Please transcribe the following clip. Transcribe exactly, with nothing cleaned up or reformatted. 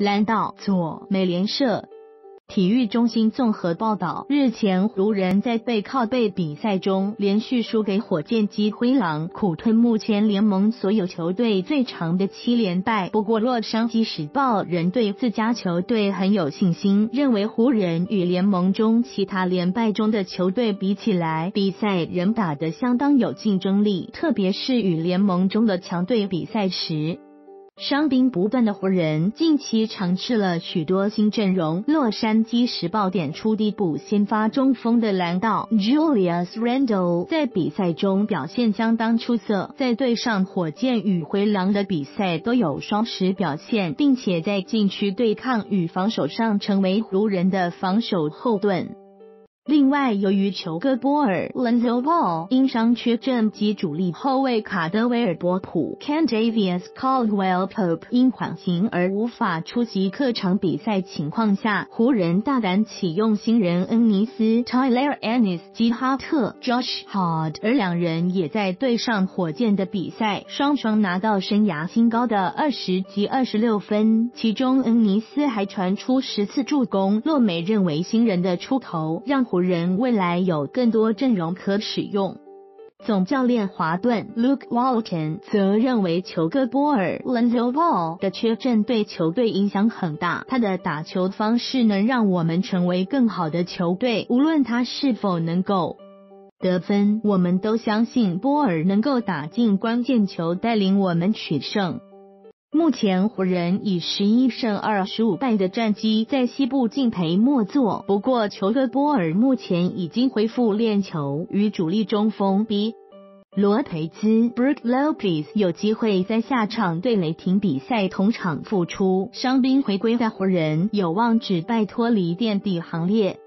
兰道左美联社体育中心综合报道，日前湖人在背靠背比赛中连续输给火箭及灰狼，苦吞目前联盟所有球队最长的七连败。不过洛杉矶时报人对自家球队很有信心，认为湖人与联盟中其他连败中的球队比起来，比赛仍打得相当有竞争力，特别是与联盟中的强队比赛时。伤兵不断的湖人近期尝试了许多新阵容。洛杉矶时报点出替补先发中锋的兰道 Julius Randall 在比赛中表现相当出色，在对上火箭与灰狼的比赛都有双十表现，并且在禁区对抗与防守上成为湖人的防守后盾。另外，由于球哥波尔 Lonzo Ball 因伤缺阵及主力后卫卡德威尔波普 Kentavious Caldwell-Pope 因缓刑而无法出席客场比赛情况下，湖人大胆启用新人恩尼斯 Tyler Ennis 及哈特 Josh Hart， 而两人也在对上火箭的比赛双双拿到生涯新高的二十及二十六分，其中恩尼斯还传出十次助攻。洛美认为新人的出头让湖人人未来有更多阵容可使用。总教练华顿 Luke Walton 则认为球哥波尔 Lonzo Ball 的缺阵对球队影响很大，他的打球方式能让我们成为更好的球队，无论他是否能够得分，我们都相信波尔能够打进关键球，带领我们取胜。目前湖人以十一胜二十五败的战绩在西部敬陪末座，不过球哥波尔目前已经恢复练球，与主力中锋比罗培兹 Brook Lopez 有机会在下场对雷霆比赛同场复出。伤兵回归的湖人有望只败脱离垫底行列。